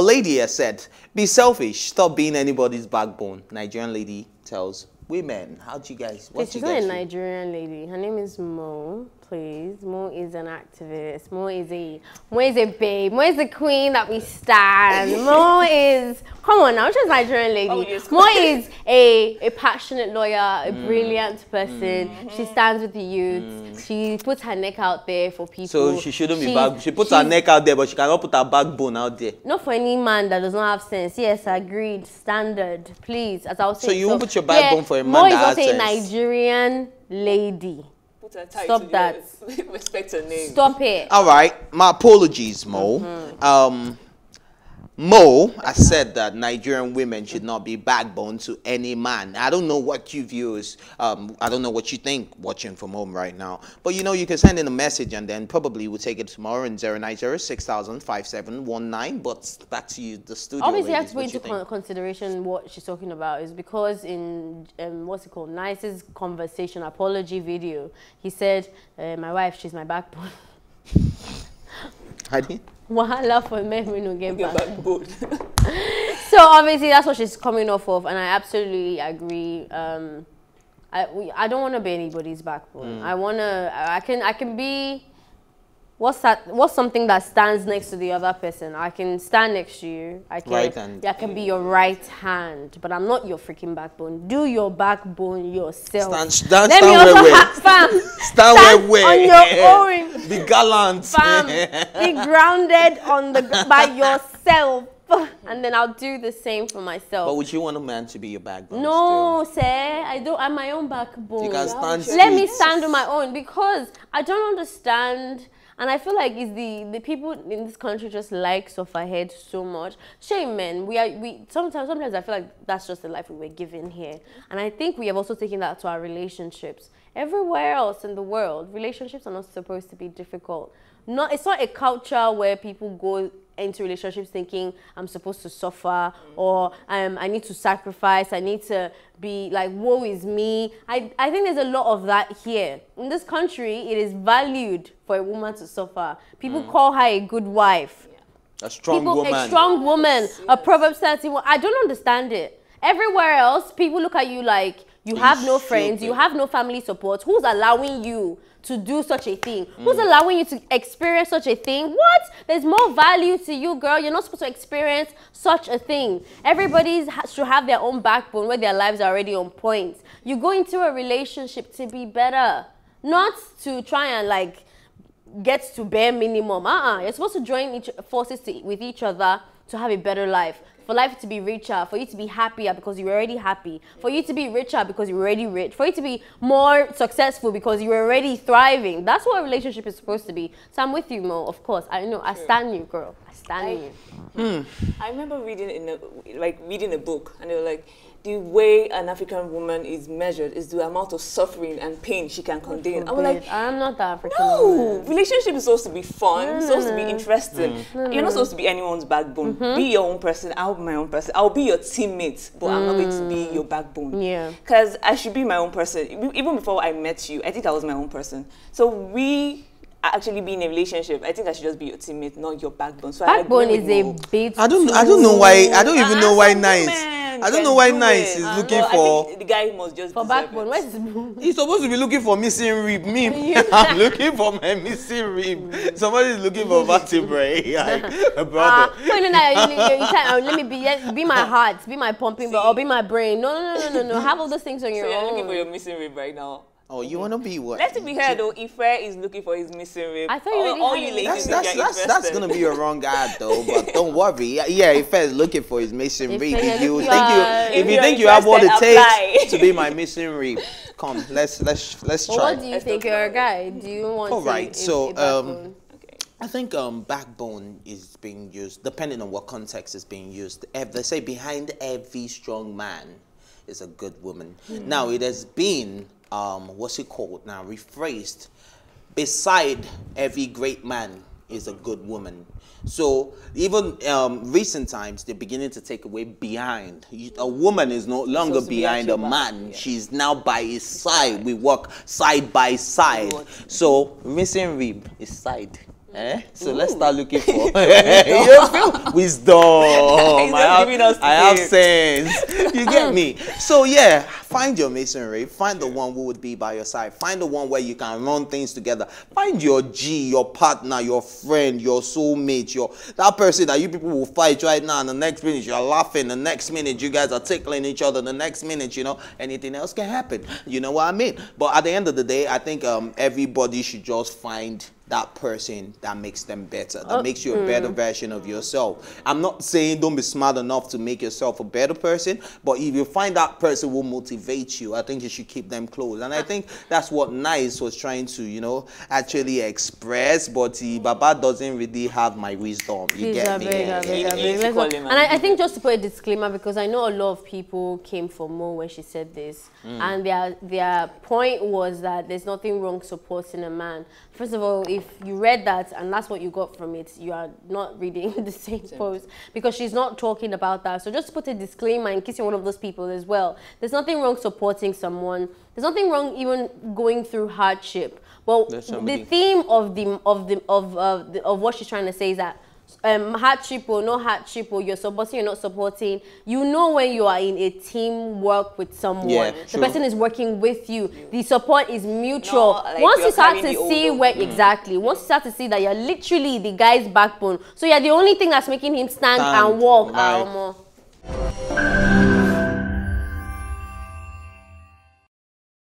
A lady has said, be selfish, stop being anybody's backbone. Nigerian lady tells women. How do you guys? What's she's not a Nigerian lady. Her name is Moe. Please, Moe is an activist. Moe is a babe. Moe is the queen that we stand. Moe is. Come on, now, I'm just a Nigerian lady. Oh, yes. Moe is a passionate lawyer, a brilliant person. She stands with the youth. She puts her neck out there for people. So she shouldn't be back. She puts her neck out there, but she cannot put her backbone out there. Not for any man that does not have sense. Yes, agreed. Standard, please. As I was saying. So you won't put your backbone for a man that has sense. Moe is not a Nigerian lady. Stop that. Respect her name. Stop it. All right. My apologies, Mo. Mo, I said that Nigerian women should not be backbone to any man. I don't know what you viewers, I don't know what you think watching from home right now. But you know, you can send in a message and then probably we'll take it tomorrow in 090-6000-5719. But back to you, the studio. Obviously, ladies, I have to put into consideration what she's talking about is because in, what's it called, Nice's conversation apology video, he said, my wife, she's my backbone. I did. Wahala for men we no get back. So obviously that's what she's coming off of, and I absolutely agree. I don't want to be anybody's backbone. I can be. What's something that stands next to the other person? I can stand next to you. I can be your right hand, but I'm not your freaking backbone. Do your backbone yourself. Stand on your own. Be gallant. Fam, be grounded on the by yourself. And then I'll do the same for myself. But would you want a man to be your backbone? No, sir. I don't. I'm my own backbone. You can stand. Let me stand on my own because I don't understand. And I feel like it's the people in this country just like off our head so much. Shame, men. Sometimes I feel like that's just the life we were given here. And I think we have also taken that to our relationships. Everywhere else in the world, relationships are not supposed to be difficult. It's not a culture where people go into relationships thinking I'm supposed to suffer or I need to sacrifice. I need to be like, woe is me. I think there's a lot of that here. In this country, it is valued for a woman to suffer. People call her a good wife. Yeah. A strong woman. Yes. A Proverbs 31. I don't understand it. Everywhere else, people look at you like, you have no friends, you have no family support. Who's allowing you to do such a thing? Who's allowing you to experience such a thing? What? There's more value to you, girl. You're not supposed to experience such a thing. Everybody should have their own backbone where their lives are already on point. You go into a relationship to be better, not to try and like get to bare minimum. You're supposed to join forces with each other to have a better life. For life to be richer, for you to be happier because you're already happy, for you to be richer because you're already rich, for you to be more successful because you're already thriving. That's what a relationship is supposed to be. So I'm with you, Mo, of course. I know, I stand you, girl. I stand you. I remember reading a book, and they were like, the way an African woman is measured is the amount of suffering and pain she can contain. I was like, I'm not that African. No, relationship is supposed to be fun, supposed to be interesting. You're not supposed to be anyone's backbone. Be your own person. I'll be my own person. I'll be your teammate, but I'm not going to be your backbone. Yeah, because I should be my own person. Even before I met you, I think I was my own person. So we. Actually be in a relationship, I think I should just be your teammate, not your backbone. So backbone is a bit. I don't even know why Nice. I don't know why Nice is looking for. I think the guy must just for backbone. He's supposed to be looking for missing rib. Me, I'm looking for my missing rib. Somebody's looking for vertebrae. Brother. Let me be my heart, be my pumping, or be my brain. No. Have all those things on your own. So you're looking for your missing rib right now. Oh, you want to be what? Let's be heard though. Ife is looking for his missing rib. I thought that's gonna be a wrong ad though. But don't worry. Yeah, Ife is looking for his missing rib. If you think you have what it takes to be my missing rib, come. Let's try. Well, what do you think, you're a guy? Do you want? All right. I think backbone is being used depending on what context it's being used. They say behind every strong man is a good woman. Now it has been. Rephrased. Beside every great man is a good woman. So even recent times, they're beginning to take away behind. A woman is no longer behind a man. Yeah. She's now by his side. We walk side by side. So missing rib is side. Eh? So let's start looking for wisdom. I have sense. You get me? So yeah, find your masonry. Find the one who would be by your side. Find the one where you can run things together. Find your G, your partner, your friend, your soulmate, your that person that you people will fight right now, and the next minute you're laughing, the next minute you guys are tickling each other, the next minute, you know, anything else can happen. You know what I mean? But at the end of the day, I think everybody should just find that person that makes them better, that makes you a better version of yourself. I'm not saying don't be smart enough to make yourself a better person, but if you find that person will motivate you, I think you should keep them close. And I think that's what Nice was trying to, you know, actually express, but Baba doesn't really have my wisdom. You get me? And I think just to put a disclaimer, because I know a lot of people came for Moe when she said this, and their point was that there's nothing wrong supporting a man. First of all, if you read that and that's what you got from it, you are not reading the same post, because she's not talking about that. So just put a disclaimer in case you're one of those people as well. There's nothing wrong supporting someone. There's nothing wrong even going through hardship. Well, the theme of what she's trying to say is that hardship or no hardship, or you're supporting, you're not supporting, you know, when you are in a teamwork with someone, the person is working with you, the support is mutual. No, like once you start to see where once you start to see that you're literally the guy's backbone, so you're the only thing that's making him stand and walk.